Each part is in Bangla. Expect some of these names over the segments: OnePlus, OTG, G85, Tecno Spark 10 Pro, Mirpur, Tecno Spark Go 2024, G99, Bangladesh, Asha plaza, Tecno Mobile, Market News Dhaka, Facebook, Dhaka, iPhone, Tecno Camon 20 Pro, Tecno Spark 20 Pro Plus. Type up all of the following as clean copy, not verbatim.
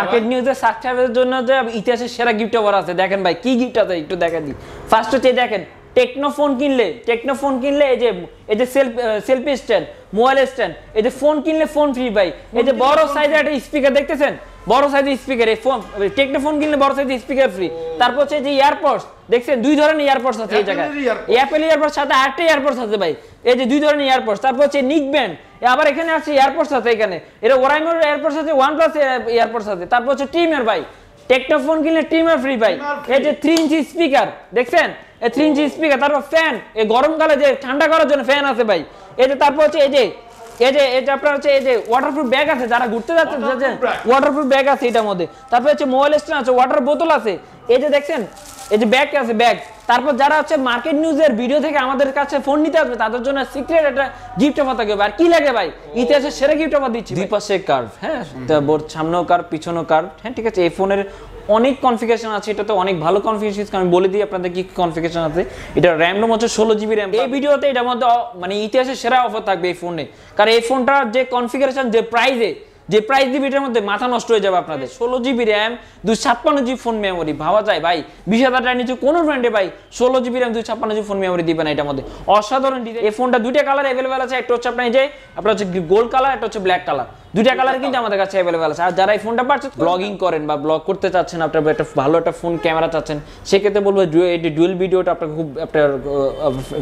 মার্কেট নিউজে সাবস্ক্রাইবারের জন্য যে ইতিহাসের সেরা গিফট অফার আছে, দেখেন ভাই কি গিফট আছে একটু দেখা দিই। ফার্স্ট হচ্ছে দেখেন, টেকনোফোন কিনলে এই যে সেলফি স্ট্যান্ড, মোবাইল স্ট্যান্ড, এই যে ফোন কিনলে ফোন ফ্রি ভাই। এই যে বড় সাইজের একটা স্পিকার দেখতেছেন, বড় সাইজের স্পিকার, এই ফোন টেকনোফোন কিনলে বড় সাইজের স্পিকার ফ্রি। তারপর হচ্ছে যে ইয়ারপডস দেখছেন, দুই ধরনের ইয়ারপডস আছে এই জায়গায়, অ্যাপল ইয়ারপডস সাথে আটটা ইয়ারপডস আছে ভাই, এই যে দুই ধরনের ইয়ারপডস। তারপর হচ্ছে নিকব্যান্ড, আবার এখানে আছে ইয়ারপডস আছে, এখানে এটা ওরাইমোর ইয়ারপডস আছে, OnePlus ইয়ারপডস আছে। তারপর হচ্ছে ট্রিমার ভাই, টেকনোফোন কিনলে ট্রিমার ফ্রি ভাই, এই যে 3 ইঞ্চি স্পিকার দেখছেন, 3 ইঞ্চি স্পিকার। তারপর ফ্যান, এই গরমকালে যে ঠান্ডা করার জন্য ফ্যান আছে ভাই, এই যে। তারপর হচ্ছে এই যে আপনার হচ্ছে এই যে ওয়াটারপ্রুফ ব্যাগ আছে, যারা ঘুরতে যাচ্ছে ওয়াটারপ্রুফ ব্যাগ আছে এটার মধ্যে। তারপর হচ্ছে মোবাইল স্ট্যান্ড আছে, ওয়াটার বোতল আছে, এই যে দেখছেন, এই যে ব্যাগ আছে, ব্যাগ। তারপর যারা হচ্ছে মার্কেট নিউজের ভিডিও থেকে আমাদের কাছে ফোন নিতে আসবে তাদের জন্য সিক্রেট একটা গিফট অফার থাকবে। আর কি লাগে ভাই, ইতিহাসের সেরা গিফট অফার দিচ্ছি। দুই পাশে কার্ভ, হ্যাঁ, সামনেও কার্ভ পিছনেও কার্ভ, হ্যাঁ ঠিক আছে। এই ফোনের অনেক কনফিগারেশন আছে, এটা তো অনেক ভালো কনফিগারেশন, আমি বলে দিই আপনাদের কি কনফিগারেশন আছে। এটা র্যাম হচ্ছে 16 GB র্যাম। এই ভিডিওতে এটার মধ্যে মানে ইতিহাসের সেরা অফার থাকবে এই ফোনে, কারণ এই ফোনটার যে কনফিগারেশন, যে প্রাইস দিবে এটার মধ্যে মাথা নষ্ট হয়ে যাবে আপনাদের। 16 GB RAM, 256 GB phone memory, ভাবা যায় ভাই 20,000 টাকার নিচে কোনো ব্র্যান্ডে ভাই 16 GB RAM 256 GB phone memory দিবে না এটার মধ্যে। অসাধারণ ডিজাইন। এই ফোনটা দুইটা কালার অ্যাভেলেবেল আছে, একটা হচ্ছে আপনার যে আপনার হচ্ছে গোল্ড কালার, একটা হচ্ছে ব্ল্যাক কালার, দুইটা কালার কিন্তু আমাদের কাছে অ্যাভেলেবেল আছে। আর যারা এই ফোনটা পারচেজ ব্লগিং করেন বা ব্লগ করতে চাচ্ছেন, আপনার একটা ভালো একটা ফোন ক্যামেরা চাচ্ছেন, সেক্ষেত্রে বলবো ডুয়েল ভিডিওটা আপনার খুব আপনার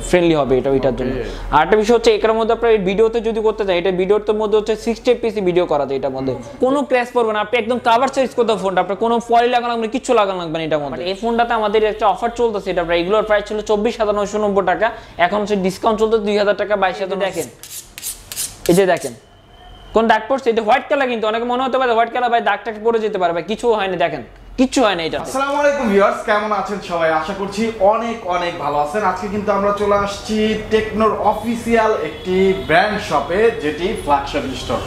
ফ্রেন্ডলি হবে এটা, ওইটার জন্য। আর একটা বিষয় হচ্ছে এটার মধ্যে আপনার ভিডিওতে যদি করতে চান, এটা ভিডিওটার মধ্যে হচ্ছে 60fps ভিডিও করা যায় এটার মধ্যে, কোনো ক্র্যাশ পড়বে না। আপনি একদম কাভার সাইজ করতে ফোনটা, আপনার কোনো ফয়েল লাগানো লাগবে না, কিচ্ছু লাগানো লাগবে না এটার মধ্যে। এই ফোনটাতে আমাদের একটা অফার চলতেছে, এটা আপনার রেগুলার প্রাইস ছিল 24,990 টাকা, এখন হচ্ছে ডিসকাউন্ট চলতে 2,000 টাকা, 22,000। দেখেন এই যে দেখেন কোন দাগ পড়ছে, এটা হোয়াইট কালার, কিন্তু অনেকে মনে হতে পারে হোয়াইট কালার ভাই দাগটা পড়ে যেতে পারে ভাই, কিছু হয় না, দেখেন কিচ্ছু হয় না এটা। আসসালামু আলাইকুম ভিউয়ার্স, কেমন আছেন সবাই? আশা করছি অনেক অনেক ভালো আছেন। আজকে কিন্তু আমরা চলে আসছি টেকনোর অফিসিয়াল একটি ব্র্যান্ড শপে, যেটি ফ্ল্যাগশিপ স্টোর।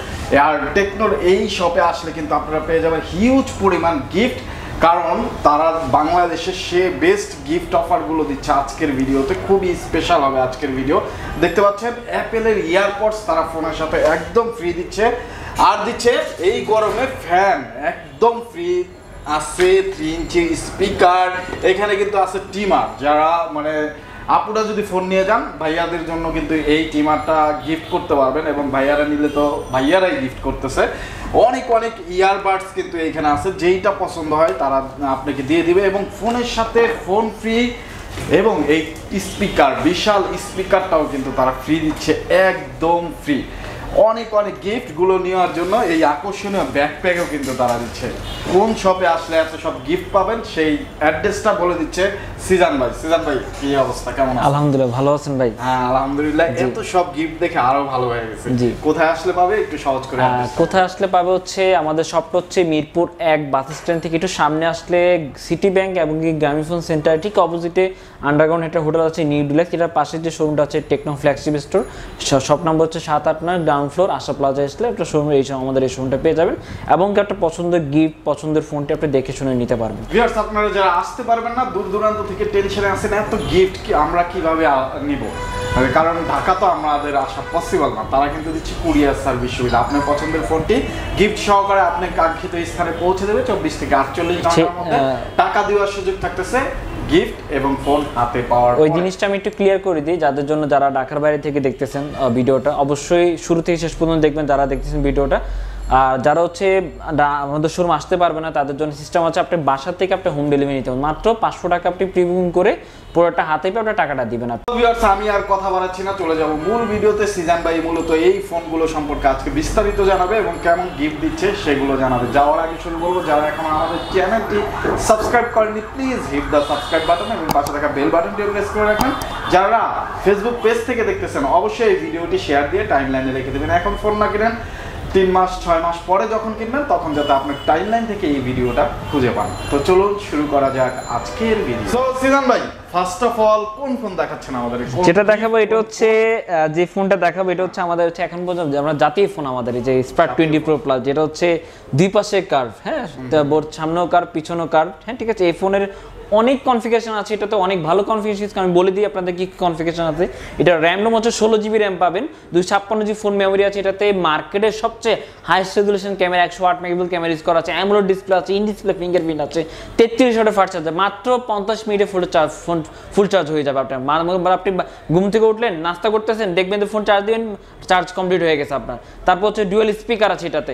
আর টেকনোর এই শপে আসলে কিন্তু আপনারা পেয়ে যাবেন হিউজ পরিমাণ গিফট, কারণ তারা বাংলাদেশের সে বেস্ট গিফট অফারগুলো দিচ্ছে। আজকের ভিডিওতে খুবই স্পেশাল হবে আজকের ভিডিও। দেখতে পাচ্ছেন অ্যাপেলের ইয়ারপডস তারা ফোনের সাথে একদম ফ্রি দিচ্ছে, আর দিচ্ছে এই গরমে ফ্যান একদম ফ্রি আছে, 3 ইঞ্চি স্পিকার, এখানে কিন্তু আছে টিমার। যারা মানে আপুরা যদি ফোন নিয়ে যান, ভাইয়াদের জন্য কিন্তু এই টিমারটা গিফট করতে পারবেন, এবং ভাইয়ারা নিলে তো ভাইয়ারাই গিফট করতেছে। অনেক ইয়ারবাডস কিন্তু এইখানে আছে, যেইটা পছন্দ হয় তারা আপনাকে দিয়ে দিবে, এবং ফোনের সাথে ফোন ফ্রি, এবং এই স্পিকার, বিশাল স্পিকারটাও কিন্তু তারা ফ্রি দিচ্ছে, একদম ফ্রি। অনেক গিফটগুলো নেওয়ার জন্য এই আকর্ষণীয় ব্যাকপ্যাকও কিন্তু তারা দিচ্ছে। কোন শপে আসলে এত সব গিফট পাবেন সেই অ্যাড্রেসটা বলে দিচ্ছে সিজান ভাই। সিজান ভাই কি অবস্থা, কেমন আছেন? আলহামদুলিল্লাহ, ভালো আছেন ভাই? হ্যাঁ আলহামদুলিল্লাহ। এত সব গিফট দেখে আরো ভালো হয়ে গেছে। কোথায় আসলে পাবে একটু সহজ করে? কোথায় আসলে পাবে হচ্ছে আমাদের শপটা হচ্ছে মিরপুর 1 বাস স্ট্যান্ড থেকে একটু সামনে আসলে সিটি ব্যাংক এবং গ্রামীণফোন সেন্টার ঠিক অপোজিটে আন্ডারগ্রাউন্ড একটা হোটেল আছে নিউ ডুলেক্স, এটার পাশে যে শোরুমটা আছে Tecno flagship store, shop number হচ্ছে 789 ফ্লোর আশা প্লাজা। আসলে একটা শোরুম এই আমাদের এই শোরুমটা পেয়ে যাবেন, এবং একটা পছন্দের গিফট, পছন্দের ফোনটি আপনি দেখে শুনে নিতে পারবেন। ভিউয়ার্স আপনারা যারা আসতে পারবেন না, দূর দূরান্ত থেকে টেনশনে আছেন এত গিফট কি আমরা কিভাবে নিব, কারণ ঢাকা তো আমাদের আসা পসিবল না, তারা কিন্তু দিচ্ছে কুরিয়ার সার্ভিস সুবিধা। আপনার পছন্দের ফোনটি গিফট সহকারে আপনার কাঙ্ক্ষিত স্থানে পৌঁছে দেবে 24 থেকে 48 ঘন্টার মধ্যে। টাকা দেওয়ার সুযোগ থাকতেছে, গিফট এবং ফোন হাতে পাওয়ার। ওই জিনিসটা আমি একটু ক্লিয়ার করে দিই যাদের জন্য, যারা ঢাকার বাইরে থেকে দেখতেছেন ভিডিওটা, অবশ্যই শুরু থেকে শেষ পর্যন্ত দেখবেন যারা দেখতেছেন ভিডিওটা। আর যারা হচ্ছে আমাদের শোরুম আসতে পারবে না তাদের জন্য সিস্টেম আছে, আপনি বাসা থেকে আপনি হোম ডেলিভারি নিতে পারবেন, মাত্র 500 টাকা আপনি প্রিপেইড করে পুরোটা হাতে পেয়ে আপনার টাকাটা দিবেন। আর ভিউয়ার্স আমি আর কথা বাড়াচ্ছি না, চলে যাব মূল ভিডিওতে। সিজান ভাই মূলত এই ফোনগুলো সম্পর্কে আজকে বিস্তারিত জানাবে এবং কেমন গিফট দিচ্ছে সেগুলো জানাবে। যাওয়ার আগে শুরু বলবো, যারা এখন আমাদের চ্যানেলটি সাবস্ক্রাইব করেননি please hit the subscribe button এবং পাশে থাকা বেল বাটনটি প্রেস করে রাখবেন। যারা ফেসবুক পেজ থেকে দেখতেছেন অবশ্যই এই ভিডিওটি শেয়ার দিয়ে টাইমলাইনে রেখে দেবেন। এখন ফোন না কিনেন, 3 মাস 6 মাস পরে যখন কিনবেন তখন যাতে আপনার টাইমলাইন থেকে এই ভিডিওটা খুঁজে পান। তো চলুন শুরু করা যাক আজকের ভিডিও। সো সিজান ভাই ফার্স্ট অফ অল কোন ফোন দেখাচ্ছেন আমাদের? যেটা দেখাবো এটা হচ্ছে, যে ফোনটা দেখাবো এটা হচ্ছে আমাদের হচ্ছে এখন পর্যন্ত আমরা জাতীয় ফোন আমাদের, এই যে স্পার্ক 20 প্রো প্লাস, যেটা হচ্ছে দুই পাশে কার্ভ, হ্যাঁ সামনেও কার্ভ পিছনেও কার্ভ, হ্যাঁ ঠিক আছে। এই ফোনের অনেক কনফিগারেশন আছে, এটাতে অনেক ভালো কনফিগারেশন। আমি বলে দিই আপনাদের কি কনফিগারেশন আছে। এটা র্যাম রম হচ্ছে 16 GB র্যাম পাবেন, 256 GB ফোন মেমোরি আছে। এটাতে মার্কেটের সবচেয়ে highest resolution camera 108 MP camera use করা আছে। অ্যামোলেড ডিসপ্লে আছে, ইন ডিসপ্লে ফিঙ্গারপ্রিন্ট আছে, 33 ওয়াটের ফাস্ট চার্জার, মাত্র 50 মিনিটে ফুল চার্জ হয়ে যাবে আপনার। আপনি ঘুম থেকে উঠলেন, নাস্তা করতেছেন, দেখবেন তো ফোন চার্জ দিবেন, চার্জ কমপ্লিট হয়ে গেছে আপনার। তারপর হচ্ছে ডুয়াল স্পিকার আছে এটাতে।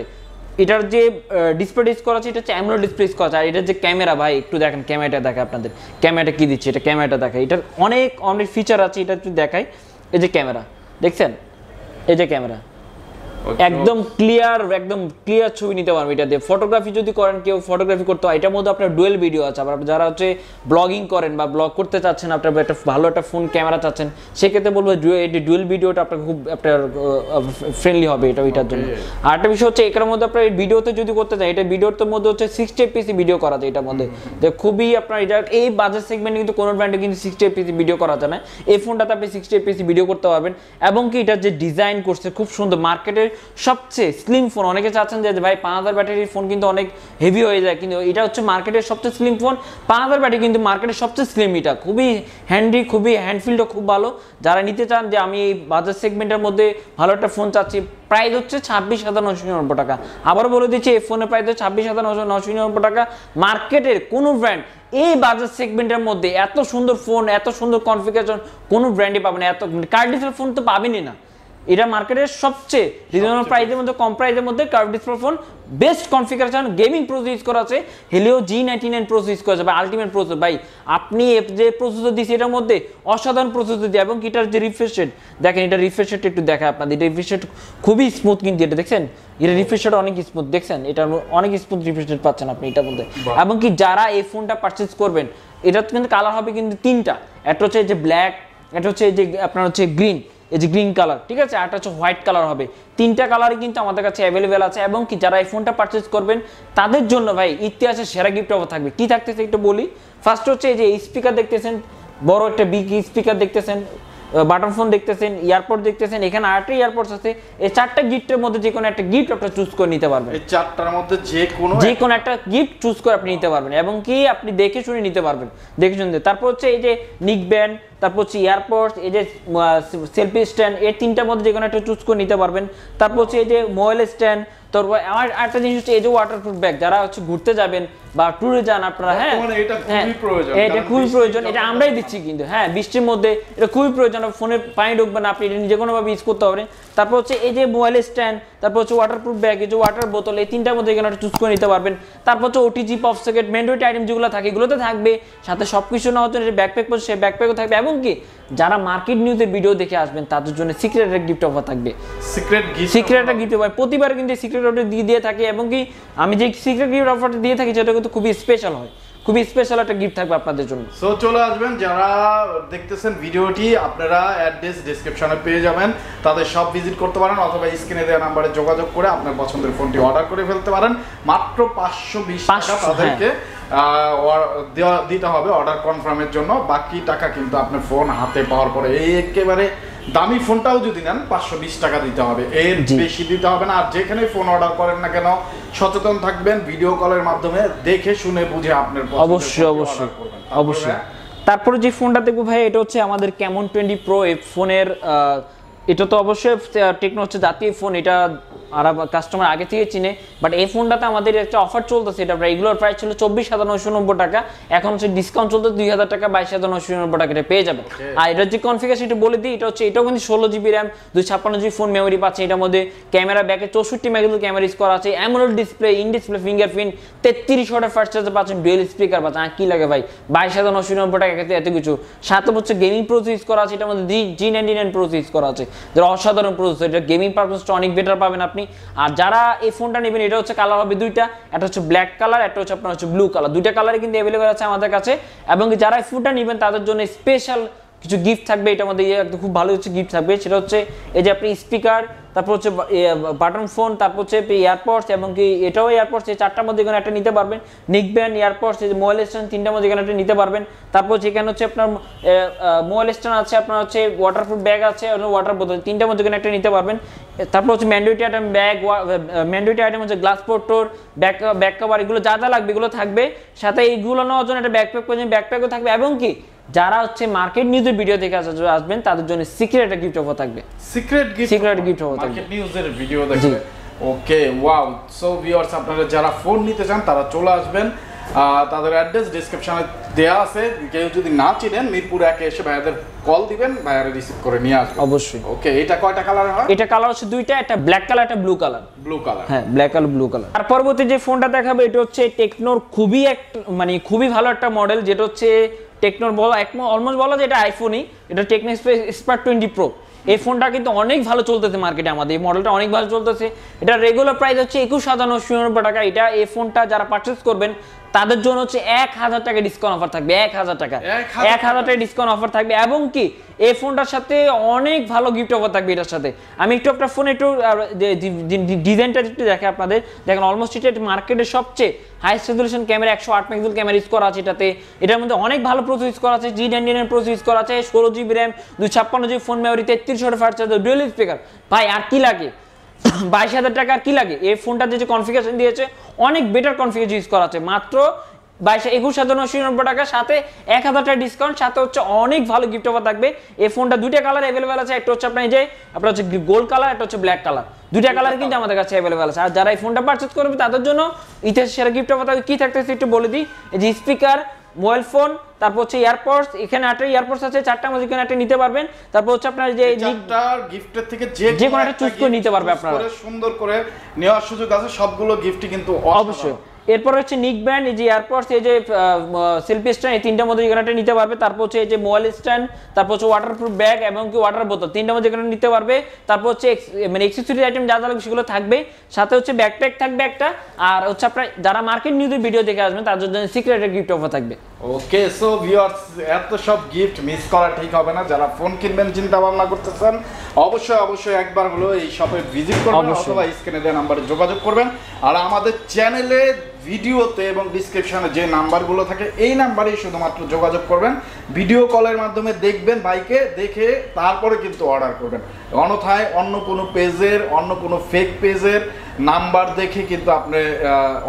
এটার যে ডিসপ্লে ইউজ করা আছে এটা হচ্ছে অ্যামোলেড ডিসপ্লে ইউজ করা আছে। আর এটার যে ক্যামেরা, ভাই একটু দেখেন ক্যামেরাটা, দেখে আপনাদের ক্যামেরাটা কি দিচ্ছে, এটা ক্যামেরাটা দেখে। এটার অনেক অনেক ফিচার আছে, এটা একটু দেখাই। এই যে ক্যামেরা দেখছেন, এই যে ক্যামেরা একদম ক্লিয়ার ছবি নিতে পারবে এটা দিয়ে। ফটোগ্রাফি যদি করেন, কেউ ফটোগ্রাফি করতে হয়, এটার মধ্যে আপনার ডুয়েল ভিডিও আছে। আবার যারা হচ্ছে ব্লগিং করেন বা ব্লগ করতে চাচ্ছেন, আপনার একটা ভালো একটা ফোন ক্যামেরা চাচ্ছেন, সেক্ষেত্রে বলবো ডুয়েল ভিডিওটা আপনার খুব আপনার ফ্রেন্ডলি হবে এটা ওইটার জন্য। আর একটা বিষয় হচ্ছে এটার মধ্যে আপনার ভিডিওতে যদি করতে চান, এটা ভিডিওটার মধ্যে হচ্ছে 60 fps ভিডিও করা যায় এটার মধ্যে। খুবই আপনার এটা এই বাজার সেগমেন্টে কিন্তু কোনো ব্র্যান্ডে কিন্তু 60 fps ভিডিও করা যায় না। এই ফোনটাতে আপনি 60 fps ভিডিও করতে পারবেন। এবং কি এটার যে ডিজাইন করছে খুব সুন্দর, মার্কেটের সবচেয়ে স্লিম ফোন। অনেকে চাচ্ছেন যে ভাই 5000 ব্যাটারির ফোন কিন্তু অনেক হেভি হয়ে যায়, কিন্তু এটা হচ্ছে মার্কেটের সবচেয়ে স্লিম ফোন। 5000 ব্যাটারি কিন্তু মার্কেটের সবচেয়ে স্লিম। এটা খুবই হ্যান্ডি, খুবই হ্যান্ডফিল্ডও খুব ভালো। যারা নিতে চান যে আমি এই বাজার সেগমেন্টের মধ্যে ভালো একটা ফোন চাচ্ছি, প্রাইস হচ্ছে 26,990 টাকা। আবার বলে দিচ্ছি, এই ফোনের প্রাইস হচ্ছে 26,990 টাকা। মার্কেটের কোনো ব্র্যান্ড এই বাজার সেগমেন্টের মধ্যে এত সুন্দর ফোন, এত সুন্দর কনফিগারেশন কোনো ব্র্যান্ডই পাবেন না। এত কার্ডিফের ফোন তো পাবেনই না। এটা মার্কেটের সবচেয়ে রিজনেবল প্রাইসের মধ্যে, কম প্রাইসের মধ্যে curve display phone, best configuration, gaming processor use করা আছে, হেলিও G99 প্রসেসর ইউজ করা আছে, আলটিমেট প্রসেসর। ভাই আপনি যে প্রসেসর দিয়েছে এটার মধ্যে অসাধারণ প্রসেসর দিয়ে। এবং এটার যে রিফ্রেশ রেট দেখেন, এটা রিফ্রেশ রেটটা একটু দেখা আপনাদের, এটা রিফ্রেশ রেট খুবই স্মুথ কিন্তু। এটা দেখছেন, এটা রিফ্রেশ রেট অনেক স্মুথ, দেখছেন এটা অনেক স্মুথ রিফ্রেশ রেট পাচ্ছেন আপনি এটার মধ্যে। এবং কি যারা এই ফোনটা পারচেজ করবেন, এটা কিন্তু কালার হবে কিন্তু 3টা। একটা হচ্ছে যে ব্ল্যাক, এটা হচ্ছে যে আপনার হচ্ছে গ্রিন, এই যে গ্রিন কালার, ঠিক আছে, আর একটা হচ্ছে হোয়াইট কালার হবে। 3টা কালারই কিন্তু আমাদের কাছে অ্যাভেলেবেল আছে। এবং কি যারা এই ফোনটা পারচেজ করবেন তাদের জন্য ভাই ইতিহাসের সেরা গিফট অফার থাকবে। কি থাকতেছে একটু বলি। ফার্স্ট হচ্ছে এই যে স্পিকার দেখতেছেন, বড় একটা বিগ স্পিকার দেখতেছেন, বাটন ফোন দেখতেছেন, এয়ারপোর্ট দেখতেছেন, এখানে আরেকটা এয়ারপোর্টস আছে। এই 4টা গিফটের মধ্যে যে কোনো একটা গিফট আপনি চুজ করে নিতে পারবেন। এই 4টার মধ্যে যে কোনো একটা গিফট চুজ করে আপনি নিতে পারবেন। এবং কি আপনি দেখে শুনে নিতে পারবেন, দেখে শুনে। তারপর হচ্ছে এই যে নিক ব্যান্ড, তারপর হচ্ছে এয়ারপোর্টস, এই যে সেলফি স্ট্যান্ড, এই 3টার মধ্যে যে কোনো একটা চুজ করে নিতে পারবেন। তারপর হচ্ছে এই যে মোবাইল স্ট্যান্ড। তারপর আমার একটা জিনিস হচ্ছে এই যে ওয়াটারপ্রুফ ব্যাগ, যারা হচ্ছে ঘুরতে যাবেন বা ট্যুরে যান আপনারা, হ্যাঁ এটা খুবই প্রয়োজন। এটা আমরাই দিচ্ছি কিন্তু, হ্যাঁ বৃষ্টির মধ্যে এটা খুবই প্রয়োজন। ফোনে পানি ঢুকবেন, আপনি এটা যে কোনোভাবে ইউজ করতে পারবেন। তারপর হচ্ছে এই যে মোবাইল স্ট্যান্ড, তারপর হচ্ছে ওয়াটারপ্রুফ ব্যাগ, এই যে ওয়াটার বোতল, এই 3টার মধ্যে এখানে চুজ করে নিতে পারবেন। তারপর হচ্ছে OTG, pop socket, mandatory item যেগুলো থাকে এগুলো তো থাকবে সাথে। সব কিছু না হচ্ছে যে ব্যাকপ্যাক পড়ছে, সেই ব্যাকপ্যাকও থাকবে। এবং কি যারা মার্কেট নিউজের ভিডিও দেখে আসবেন তাদের জন্য সিক্রেট একটা গিফট অফার থাকবে। সিক্রেট একটা গিফট অফার প্রতিবার কিন্তু সিক্রেট অফার দিয়ে থাকে। এবং কি আমি যে সিক্রেট গিফট অফারটা দিয়ে থাকি সেটা কিন্তু খুবই স্পেশাল হয়, খুবই স্পেশাল একটা গিফট থাকবে আপনাদের জন্য। সো চলে আসবেন, যারা দেখতেছেন ভিডিওটি আপনারা অ্যাড্রেস ডেসক্রিপশনে পেয়ে যাবেন, তাদের সব ভিজিট করতে পারেন। অথবা স্ক্রিনে দেওয়া নাম্বারে যোগাযোগ করে আপনার পছন্দের ফোনটি অর্ডার করে ফেলতে পারেন। মাত্র 520 টাকা তাদেরকে দিতে হবে অর্ডার কনফার্মের জন্য। বাকি টাকা কিন্তু আপনার ফোন হাতে পাওয়ার পরে। এই একেবারে দামি ফোনটাও যদি নেন 520 টাকা দিতে হবে, এর বেশি দিতে হবে না। আর যেখানে ফোন অর্ডার করেন না কেন সচেতন থাকবেন, ভিডিও কলের মাধ্যমে দেখে শুনে বুঝে আপনার অবশ্যই। তারপরে যে ফোনটা দেখবো ভাই, এটা হচ্ছে আমাদের Camon 20 Pro। এই ফোনের এটা তো অবশ্যই টেকনো হচ্ছে জাতীয় ফোন, এটা আর কাস্টমার আগে থেকে চিনে। বাট এই ফোনটাতে আমাদের একটা অফার চলতেছে। এটা রেগুলার প্রাইস ছিল 24,990 টাকা, এখন হচ্ছে ডিসকাউন্ট চলতে 2000 টাকা, 22,990 টাকা এটা পেয়ে যাবেন। আর এটার যে কনফিগারেশন এটা বলে দিই, এটা হচ্ছে এটাও কিন্তু 16 GB RAM, 256 GB phone memory পাচ্ছে। এটার মধ্যে ক্যামেরা ব্যাকে 64 MP ক্যামেরা ইউজ করা আছে, AMOLED display, in display fingerprint, 33 ওয়াটের ফাস্ট চার্জার পাচ্ছেন, ডুয়েল স্পিকার পাচ্ছেন। আর কি লাগে ভাই, 22,990 টাকা এত কিছু। সাথে হচ্ছে গেমিং প্রসেসর ইউজ করা আছে, এটার মধ্যে G99 প্রসেসর ইউজ করা আছে, যেটা অসাধারণ প্রসেসর। এটা গেমিং পারপাসটা অনেক বেটার পাবেন আপনি। আর যারা এই ফোনটা নেবেন, এটা হচ্ছে কালার হবে 2টা, একটা হচ্ছে ব্ল্যাক কালার, একটা হচ্ছে আপনার হচ্ছে ব্লু কালার। 2টা কালারে কিন্তু অ্যাভেলেবেল আছে আমাদের কাছে। এবং যারা এই ফোনটা নেবেন তাদের জন্য স্পেশাল কিছু গিফট থাকবে। এটা আমাদের একদম খুব ভালো হচ্ছে গিফট থাকবে, সেটা হচ্ছে এই যে আপনি স্পিকার, তারপর হচ্ছে বাটন ফোন, তারপর হচ্ছে এয়ারপডস, এমনকি এটাও এয়ারপডস, এই চারটার মধ্যে এখানে একটা নিতে পারবেন। নেকব্যান্ড, এয়ারপডস, এই যে মোবাইল স্ট্যান্ড, তিনটার মধ্যে এখানে একটা নিতে পারবেন। তারপর হচ্ছে এখানে হচ্ছে আপনার মোবাইল স্ট্যান্ড আছে, আপনার হচ্ছে ওয়াটারপ্রুফ ব্যাগ আছে, ওয়াটার বোতল, তিনটার মধ্যে এখানে একটা নিতে পারবেন। তারপর হচ্ছে mandatory item bag, mandatory item হচ্ছে গ্লাস পোর্টোর, ব্যাগ কভার, এগুলো যা যা লাগবে এগুলো থাকবে। সাথে এইগুলো নেওয়ার জন্য একটা ব্যাকপ্যাক করছেন, ব্যাকপ্যাকও থাকবে। এবং কি যারা হচ্ছে মার্কেট নিউজের ভিডিও দেখে আসবেন তাদের জন্য সিক্রেট একটা গিফট অফার থাকবে, সিক্রেট গিফট অফার থাকবে মার্কেট নিউজের ভিডিও দেখে। Okay, wow. সো ভিউয়ার্স, আপনারা যারা ফোন নিতে চান তারা চলে আসবেন, তাদের অ্যাড্রেস ডেসক্রিপশনে দেওয়া আছে। কেউ যদি না চিনেন মিরপুর ১ এসে ভাইয়াদের কল দিবেন, ভাইয়ারা রিসিভ করে নিয়ে আসবে অবশ্যই। ওকে, এটা কয়টা কালার হয়? এটা কালার হচ্ছে দুইটা, একটা ব্ল্যাক কালার, একটা ব্লু কালার। ব্লু কালার, হ্যাঁ, ব্ল্যাক কালার, ব্লু কালার। আর পরবর্তী যে ফোনটা দেখাবে এটা হচ্ছে টেকনোর খুবই একটা মানে খুবই ভালো একটা মডেল, যেটা হচ্ছে টেকনোর বলা অলমোস্ট বলা যায় এটা আইফোনই। এটা টেকনো স্পার্ক 20 প্রো। এই ফোনটা কিন্তু অনেক ভালো চলতেছে মার্কেটে, আমাদের এই মডেলটা অনেক ভালো চলতেছে। এটা রেগুলার প্রাইস হচ্ছে 21,990 টাকা। এটা এই ফোনটা যারা পারচেস করবেন তাদের জন্য হচ্ছে 1,000 টাকা ডিসকাউন্ট অফার থাকবে, 1,000 টাকা ডিসকাউন্ট অফার থাকবে। এবং কি এই ফোনটার সাথে অনেক ভালো গিফট অফার থাকবে। এটার সাথে আমি একটু একটা ফোন একটু ডিজাইনটা একটু দেখে আপনাদের দেখেন, অলমোস্ট এটা মার্কেটে সবচেয়ে highest resolution camera, 108 megapixel camera use করা আছে এটাতে। এটার মধ্যে অনেক ভালো প্রসেস ইউজ করা আছে, G99 প্রসেস ইউজ করা আছে, 16 GB RAM, 256 GB phone memory, 33 watt fast charger, dual speaker. ভাই আর কি লাগে? 22,000 টাকা আর কি লাগে? এই ফোনটাতে যে কনফিগারেশন দিয়েছে অনেক বেটার কনফিগারেশন ইউজ করা আছে, মাত্র 21,990 টাকা, সাথে 1,000 টাকা ডিসকাউন্ট, সাথে হচ্ছে অনেক ভালো গিফট অফার থাকবে। এই ফোনটা দুইটা কালার অ্যাভেলেবেল আছে, একটা হচ্ছে আপনার যে আপনার হচ্ছে গোল্ড কালার, একটা হচ্ছে ব্ল্যাক কালার, দুইটা কালার কিন্তু আমাদের কাছে অ্যাভেলেবেল আছে। আর যারা এই ফোনটা পারচেজ করবে তাদের জন্য ইতিহাসের সেরা গিফট অফার থাকবে। কী থাকতেছে একটু বলে দিই, যে স্পিকার, মোবাইল ফোন, তারপর হচ্ছে এয়ারপডস, এখানে একটা এয়ারপডস আছে, চারটা মধ্যে এখানে একটা নিতে পারবেন। তারপর হচ্ছে আপনার যে চারটার গিফটের থেকে যে কোনো একটা চুজ করে নিতে পারবে, আপনারা সুন্দর করে নেওয়ার সুযোগ আছে, সবগুলো গিফটই কিন্তু অবশ্যই। এরপর হচ্ছে নিক ব্যান্ড, এই যে এয়ারপডস, এই যে সেলফি স্ট্যান্ড, এই তিনটার মধ্যে এখানে একটা নিতে পারবে। তারপর হচ্ছে এই যে মোবাইল স্ট্যান্ড, তারপর হচ্ছে ওয়াটারপ্রুফ ব্যাগ এবং কি ওয়াটার বোতল, তিনটার মধ্যে এখানে নিতে পারবে। তারপর হচ্ছে মানে অ্যাক্সেসরিজ আইটেম যা যা লাগবে সেগুলো থাকবে, সাথে হচ্ছে ব্যাকপ্যাক থাকবে একটা। আর হচ্ছে আপনার যারা মার্কেট নিউজের ভিডিও দেখে আসবেন তাদের জন্য সিক্রেট গিফট অফার থাকবে। ওকে, সো ভিউয়ার্স, এত সব গিফট মিস করা ঠিক হবে না। যারা ফোন কিনবেন চিন্তা ভাবনা করতেছেন অবশ্যই একবার হলো এই শপে ভিজিট করবেন, অথবা স্ক্রিনে দেওয়া নাম্বারে যোগাযোগ করবেন। আর আমাদের চ্যানেলে ভিডিওতে এবং ডিসক্রিপশানে যে নাম্বারগুলো থাকে এই নাম্বারেই শুধুমাত্র যোগাযোগ করবেন। ভিডিও কলের মাধ্যমে দেখবেন বাইকে, দেখে তারপরে কিন্তু অর্ডার করবেন। অন্যথায় অন্য কোনো পেজের, অন্য কোনো ফেক পেজের নাম্বার দেখে কিন্তু আপনি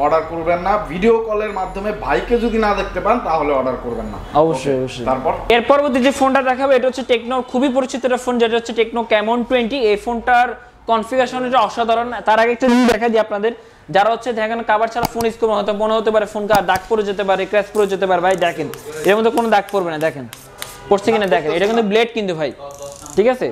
অর্ডার করবেন না। ভিডিও কলের মাধ্যমে ভাইকে যদি না দেখতে পান তাহলে অর্ডার করবেন না, অবশ্যই অবশ্যই। তারপর এর পরবর্তী যে ফোনটা দেখাবো এটা হচ্ছে টেকনোর খুবই পরিচিত একটা ফোন, যেটা হচ্ছে টেকনো ক্যামন 20। এই ফোনটার কনফিগারেশন এটা অসাধারণ। তার আগে একটা জিনিস দেখা দিই আপনাদের, যারা হচ্ছে দেখেন কাভার ছাড়া ফোন ইউজ করবেন, হয়তো মনে হতে পারে ফোন কার দাগ পড়ে যেতে পারে, ক্র্যাশ পড়ে যেতে পারে। ভাই দেখেন, এর মধ্যে কোনো দাগ পড়বে না, দেখেন পড়ছে কিনা দেখেন, এটা কিন্তু ব্লেড কিন্তু ভাই, ঠিক আছে,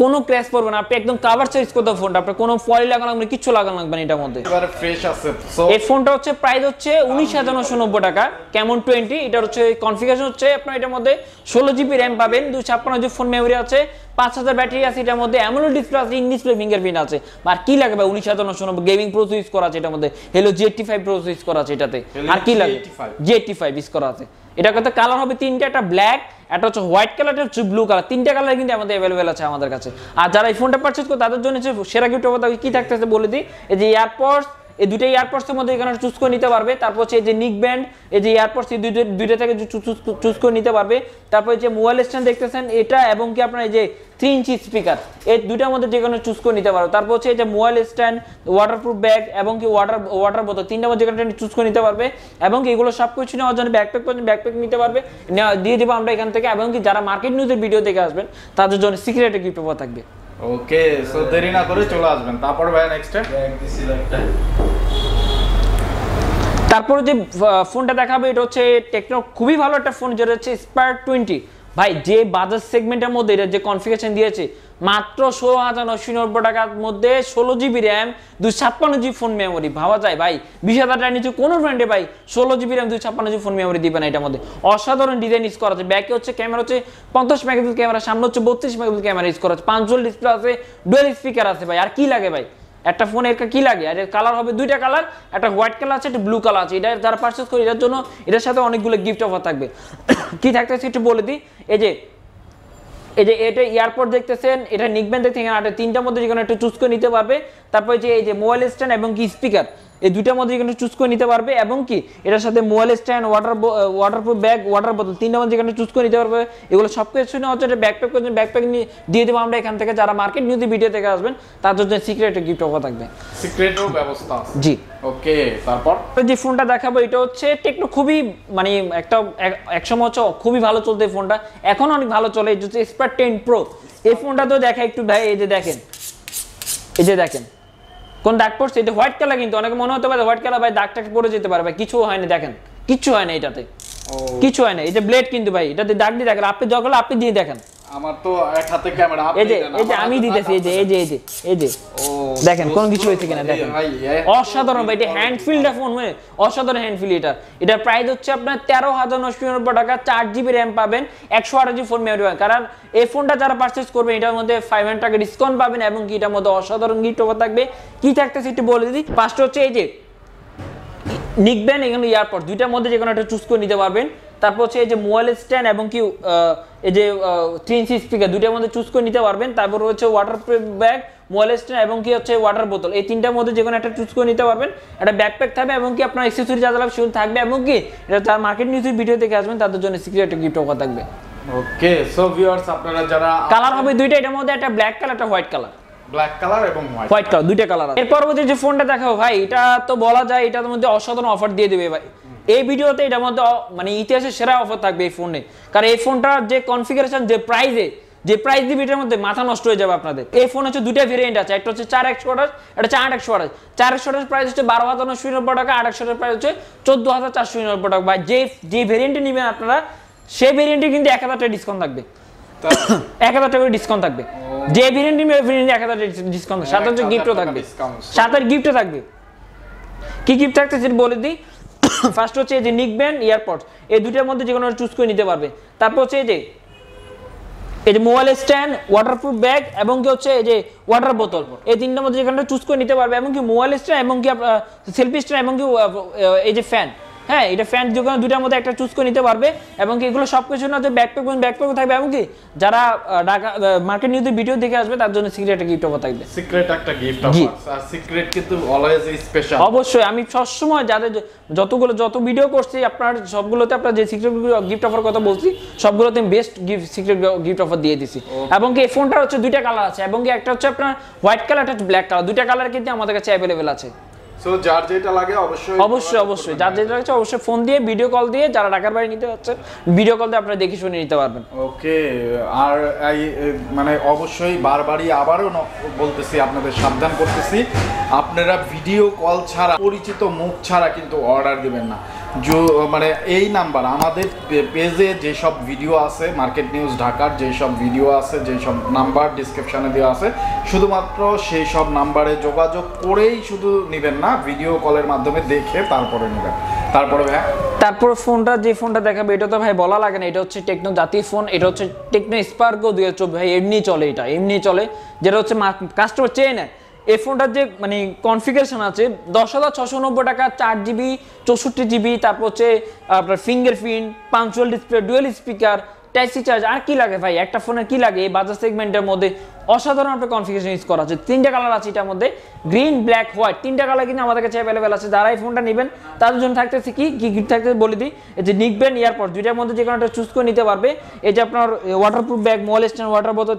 কোনো ক্র্যাশ পড়বে না। আপনি একদম কাভার ছাড়া ইউজ করতে ফোনটা, আপনার কোনো ফয়েল লাগানো লাগবে না, কিচ্ছু লাগানো লাগবে না এটার মধ্যে, এবারে ফ্রেশ আছে। এই ফোনটা হচ্ছে প্রাইস হচ্ছে 19,990 টাকা, ক্যামন 20। এটা হচ্ছে কনফিগারেশন হচ্ছে আপনার এটার মধ্যে 16 জিবি র্যাম পাবেন, 256 জিবি ফোন মেমোরি আছে, 5000 ব্যাটারি আছে এটার মধ্যে, অ্যামোলেড ডিসপ্লে আছে, ইন ডিসপ্লে ফিঙ্গারপ্রিন্ট আছে। আর কি লাগবে? 19,990 গেমিং প্রসেসর ইউজ করা আছে এটার মধ্যে, হেলো G85 প্রসেসর ইউজ করা আছে এটাতে। আর কি লাগবে? G85 ইউজ করা আছে। এটা কত কালার হবে? তিনটা, একটা ব্ল্যাক, একটা হচ্ছে হোয়াইট কালার, একটা হচ্ছে ব্লু কালার, তিনটা কালার কিন্তু আমাদের অ্যাভেলেবেল আছে আমাদের কাছে। আর যারা এই ফোনটা পারচেজ করে তাদের জন্য সেরা গিফট অফার কি থাকতেছে বলে দিই, এই যে এয়ারপডস, এই দুইটা এয়ারপডসের মধ্যে এখানে চুজ করে নিতে পারবে। তারপর হচ্ছে এই যে নিক ব্যান্ড, এই যে এয়ারপডস, এই দুইটা থেকে চুজ করে নিতে পারবে। তারপর যে মোবাইল স্ট্যান্ড দেখতেছেন এটা, এবং কি আপনার এই যে 3 ইঞ্চি স্পিকার, এই দুইটার মধ্যে যে কোনো চুজ করে নিতে পারবে। তারপর হচ্ছে এই যে মোবাইল স্ট্যান্ড, ওয়াটারপ্রুফ ব্যাগ এবং কি ওয়াটার বোতল, তিনটার মধ্যে যেখানে চুজ করে নিতে পারবে। এবং কি এগুলো সব কিছু নেওয়ার জন্য ব্যাকপ্যাক নিতে পারবে, দিয়ে দেবো আমরা এখান থেকে। এবং কি যারা মার্কেট নিউজের ভিডিও দেখে আসবেন তাদের জন্য সিক্রেট গিফট অফার থাকবে। ওকে, সো দেরি না করে চলে আসবেন। তারপর ভাই নেক্সট টাইম তারপর যে ফোনটা দেখাবে এটা হচ্ছে টেকনো খুবই ভালো একটা ফোন, যেটা হচ্ছে স্পার্ক 20। ভাই যে বাজার সেগমেন্টের মধ্যে এটা যে কনফিগারেশন দিয়েছে, মাত্র 16,990 টাকার মধ্যে 16 GB RAM, 256 GB phone memory, ভাবা যায় ভাই 20,000 টাকার নিচে কোনো ব্র্যান্ডে ভাই 16 GB RAM, 256 GB phone memory দিবে না এটার মধ্যে। অসাধারণ ডিজাইন ইউজ করা আছে। ব্যাকে হচ্ছে ক্যামেরা হচ্ছে 50 মেগাপিক্সেল ক্যামেরা, সামনে হচ্ছে 32 মেগাপিক্সেল ক্যামেরা ইউজ করা আছে, 5 জোল ডিসপ্লে আছে, ডুয়াল স্পিকার আছে। ভাই আর কি লাগে? ভাই একটা ফোন এর কি লাগে, আর এর কালার হবে দুইটা কালার, একটা হোয়াইট কালার আছে, একটা ব্লু কালার আছে। এটা যারা পারচেজ করে এটার জন্য এটার সাথে অনেকগুলো গিফট অফার থাকবে। কি থাকতেছে একটু বলে দিই। এই যে এটা এয়ারপোর্ট দেখতেছেন, এটা নিকবেন দেখতেছেন, আর এটা তিনটার মধ্যে যেকোনো একটা চুজ করে নিতে পারবে। তারপরে যে এই যে মোবাইল স্ট্যান্ড এবং কি স্পিকার, এই দুইটার মধ্যে যেকোনো চুজ করে নিতে পারবে, এবং কি এটার সাথে mobile stand, waterproof bag, water বোতল, তিনটার মধ্যে যেকোনো চুজ করে নিতে পারবে। এগুলো সব কিছু না হচ্ছে ব্যাকপ্যাক করছেন, ব্যাকপ্যাক নিয়ে দিয়ে দেবো আমরা এখান থেকে। যারা মার্কেট নিউজ ভিডিও থেকে আসবেন তার জন্য সিক্রেট গিফট অফার থাকবে, সিক্রেটও ব্যবস্থা আছে। জি ওকে, তারপর যে ফোনটা দেখাবো এটা হচ্ছে টেকনো, খুবই মানে একটা একসময় হচ্ছে খুবই ভালো চলতো এই ফোনটা, এখন অনেক ভালো চলে। এই যে Spark 10 Pro, এই ফোনটা তো দেখা একটু ভাই, এই যে দেখেন কোন দাগ পড়ছে, এটা হোয়াইট কালার, কিন্তু অনেকে মনে হতে পারে হোয়াইট কালার ভাই দাগটা পড়ে যেতে পারে, ভাই কিছু হয় না, দেখেন কিছু হয় না এটাতে, কিছু হয় না। এই যে ব্লেড কিন্তু ভাই এটাতে দাগ দিয়ে দেখেন, আপনি যখন আপনি দিয়ে দেখেন, আমার তো এক হাতে ক্যামেরা, আপনি এই যে আমি দিতেছি, এই যে ও দেখেন কোন কিছু হইছে কিনা দেখেন ভাই, অসাধারণ ভাই, এটা হ্যান্ড ফিলটা ফোন মানে অসাধারণ হ্যান্ড ফিল। এটা প্রাইস হচ্ছে আপনার 13999 টাকা, 4GB RAM পাবেন, 128GB ফোন মেমোরি পাবেন। কারণ এই ফোনটা যারা পারচেজ করবেন এটার মধ্যে 500 টাকা ডিসকাউন্ট পাবেন, এবং কি এটার মধ্যে অসাধারণ গিফট অফার থাকবে। কি থাকতেছে একটু বলে দিই। ফার্স্ট হচ্ছে এই যে নিকবেন, এখানে এয়ারপড দুইটার মধ্যে যেকোনো একটা চুজ করে নিতে পারবেন। তারপর হচ্ছে এই যে মোবাইল স্ট্যান্ড এবং কি এই যে 3C স্পিকার দুইটার মধ্যে চুজ করে নিতে পারবেন। তারপর হচ্ছে ওয়াটারপ্রুফ ব্যাগ, মোবাইল স্ট্যান্ড এবং কি হচ্ছে ওয়াটার বোতল, এই তিনটার মধ্যে যেকোনো একটা চুজ করে নিতে পারবেন। একটা ব্যাকপ্যাক থাকবে, এবং কি আপনার অ্যাক্সেসরি যা লাগবে সেগুলো থাকবে, এবং কি এটা যারা মার্কেট নিউজ ভিডিও থেকে আসবেন তাদের জন্য সিক্রেট একটা গিফট অফার থাকবে। ওকে সো ভিউয়ার্স, আপনারা যারা কালার হবে দুইটা, এটার মধ্যে একটা ব্ল্যাক কালার, একটা হোয়াইট কালার, ব্ল্যাক কালার এবং হোয়াইট কালার দুইটা কালার আছে। এরপর যে ফোনটা দেখাবো ভাই, এটা তো বলা যায় এটার মধ্যে অসাধারণ অফার দিয়ে দেবে ভাই এই ভিডিওতে। এটার মধ্যে মানে ইতিহাসের সেরা অফার থাকবে এই ফোনে, কারণ এই ফোনটার যে কনফিগারেশন, যে প্রাইস দিবে এটার মধ্যে মাথা নষ্ট হয়ে যাবে আপনাদের। এই ফোন হচ্ছে দুইটা ভেরিয়েন্ট আছে, একটা হচ্ছে 4128, একটা 4128। 4128 প্রাইস হচ্ছে 12999 টাকা, 4128 প্রাইস হচ্ছে 14499 টাকা। বা যে ভেরিয়েন্টে নেবেন আপনারা সেই ভেরিয়েন্টে কিন্তু 1000 টাকা ডিসকাউন্ট থাকবে, 1000 টাকা ডিসকাউন্ট থাকবে। যে ভেরিয়েন্ট নেবেন ওই ভেরিয়েন্টে 1000 টাকা ডিসকাউন্ট, সাথে হচ্ছে গিফটও থাকবে, সাথে গিফটও থাকবে। কি গিফট থাকছে সেটা বলে দিই। ফার্স্ট হচ্ছে এই যে নিক ব্যান্ড, এয়ারপড, এই দুইটার মধ্যে যেকোনো চুজ করে নিতে পারবে। তারপর হচ্ছে এই যে মোবাইল স্ট্যান্ড, ওয়াটারপ্রুফ ব্যাগ, এবং কি হচ্ছে এই যে ওয়াটার বোতল, এই তিনটার মধ্যে যেকোনো চুজ করে নিতে পারবে। এবং কি মোবাইল স্ট্যান্ড এবং কি সেলফি স্ট্যান্ড এবং কি এই যে ফ্যান, হ্যাঁ এটা ফ্যান যেকোনো দুইটার মধ্যে একটা চুজ করে নিতে পারবে। এবং কি এগুলো সব কিছু না যে ব্যাকপ্যাক থাকবে, এবং কি যারা ঢাকা মার্কেট নিউজ ভিডিও দেখে আসবে তার জন্য সিক্রেট একটা গিফট থাকবে, সিক্রেট একটা গিফট। আর সিক্রেট কিন্তু অলওয়েজ স্পেশাল। অবশ্যই আমি সবসময় যাদের যত ভিডিও করছি আপনার সবগুলোতে আপনার যে সিক্রেট গিফট অফার কথা বলছি সবগুলোতে বেস্ট সিক্রেট গিফট অফার দিয়ে দিছি। এবং কি এই ফোনটার হচ্ছে দুইটা কালার আছে, এবং কি একটা হচ্ছে আপনার হোয়াইট কালার, একটা ব্ল্যাক কালার, দুইটা কালার কিন্তু আমাদের কাছে অ্যাভেলেবেল আছে। সো যার যেটা লাগে অবশ্যই যার যেটা লাগে অবশ্যই ফোন দিয়ে ভিডিও কল দিয়ে, যারা ঢাকার বাইরে নিতে যাচ্ছেন ভিডিও কল দিয়ে আপনারা দেখে শুনে নিতে পারবেন। ওকে, আর মানে অবশ্যই বারবারই আবারও বলতেছি, আপনাদের সাবধান করতেছি, আপনারা ভিডিও কল ছাড়া, পরিচিত মুখ ছাড়া কিন্তু অর্ডার দিবেন না। মানে এই নাম্বার আমাদের পেজে যেসব ভিডিও আছে, মার্কেট নিউজ ঢাকার যেসব ভিডিও আছে, যেসব নাম্বার ডিসক্রিপশানে দেওয়া আছে, শুধুমাত্র সেই সব নাম্বারে যোগাযোগ করেই শুধু নেবেন না, ভিডিও কলের মাধ্যমে দেখে তারপরে নেবেন। তারপরে ফোনটা যে ফোনটা দেখাবে এটা তো ভাই বলা লাগে না, এটা হচ্ছে টেকনো জাতীয় ফোন, এটা হচ্ছে টেকনো স্পার্ক 2024 ভাই। এমনি চলে যেটা হচ্ছে কাস্টমার চেয়ে নেয়। এই ফোনটার যে মানে কনফিগারেশন আছে 10690 টাকা, 4GB, 64GB, তারপর হচ্ছে আপনার fingerprint, punctual display, dual speaker, type C charge. আর কি লাগে ভাই একটা ফোনের, কি লাগে এই বাজার সেগমেন্টের মধ্যে? অসাধারণ একটা কনফিগারেশন ইউজ করা আছে, তিনটা কালার আছে এটার মধ্যে, গ্রিন, ব্ল্যাক, হোয়াইট, তিনটা কালার কিন্তু আমাদের কাছে অ্যাভেলেবেল আছে। যারা এই ফোনটা নেবেন তাদের জন্য থাকতেছে কি গিফট থাকতেছে বলে দিই। এই যে নিকবেন, এয়ারপড, দুইটার মধ্যে যেকোনো একটা চুজ করে নিতে পারবে। এই যে আপনার waterproof bag, mobile stand, water বোতল,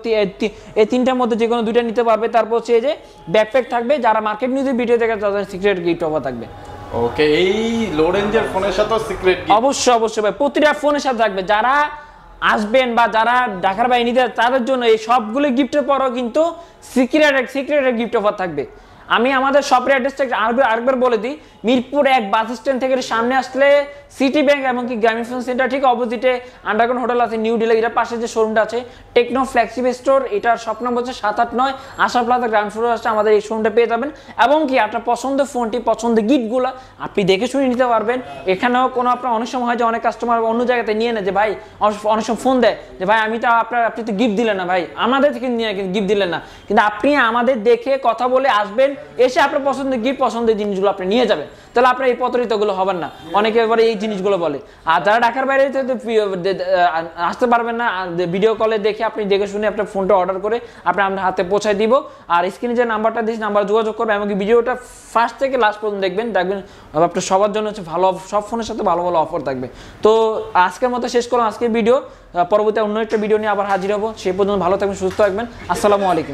এই তিনটার মধ্যে যেকোনো দুইটা নিতে পারবে। তারপর হচ্ছে এই যে ব্যাকপ্যাক থাকবে। যারা মার্কেট নিউজে ভিডিও দেখে তাদের সিক্রেট গিফট অফার থাকবে। ওকে, এই লো রেঞ্জের ফোনের সাথে সিক্রেট গিফট অবশ্যই ভাই প্রতিটা ফোনের সাথে থাকবে। যারা আসবেন বা যারা ঢাকার বাইরে নিতে তাদের জন্য এই সবগুলো গিফটের পরও কিন্তু সিক্রেট গিফট অফার থাকবে। আমি আমাদের শপের অ্যাড্রেসটা আরেকবার বলে দিই। মিরপুর 1 বাস স্ট্যান্ড থেকে সামনে আসলে সিটি ব্যাংক এবং কি গ্রামীণ ফোন সেন্টার ঠিক অপোজিটে আন্ডারগ্রাউন্ড হোটেল আছে নিউ ডিলে, এটার পাশে যে শোরুমটা আছে টেকনো ফ্ল্যাগশিপ স্টোর, এটার শপ নম্বর হচ্ছে 789 আশা প্লাজা গ্রাউন্ড ফ্লোরে আসলে আমাদের এই শোরুমটা পেয়ে যাবেন। এবং কি আপনার পছন্দের ফোনটি, পছন্দের গিফটগুলো আপনি দেখে শুনে নিতে পারবেন। এখানেও কোনো আপনার অনেক সময় হয় যে অনেক কাস্টমার অন্য জায়গাতে নিয়ে নেয়, যে ভাই অনেক সময় ফোন দেয় যে ভাই আমি তো আপনি তো গিফট দিলেন না ভাই, আমাদের থেকে নিয়ে গিফট দিলেন না। কিন্তু আপনি আমাদের দেখে কথা বলে আসবেন, এসে আপনার পছন্দের গিফট, পছন্দের জিনিসগুলো আপনি নিয়ে যাবেন, তাহলে আপনার এই প্রতারিতগুলো হবেন না। অনেকে এবারে এই জিনিসগুলো বলে। আর যারা ঢাকার বাইরে আসতে পারবেন না, ভিডিও কলে দেখে আপনি দেখে শুনে আপনার ফোনটা অর্ডার করে আপনি আপনার হাতে পৌঁছায় দিব। আর স্ক্রিনে যে নাম্বারটা দিয়েছি, নাম্বার যোগাযোগ করবেন, এমনকি ভিডিওটা ফার্স্ট থেকে লাস্ট পর্যন্ত দেখবেন, আপনার সবার জন্য হচ্ছে ভালো, সব ফোনের সাথে ভালো ভালো অফার থাকবে। তো আজকের মতো শেষ করলাম আজকের ভিডিও, পরবর্তী অন্য একটা ভিডিও নিয়ে আবার হাজির হব। সেই পর্যন্ত ভালো থাকবেন, সুস্থ থাকবেন। আসসালামু আলাইকুম।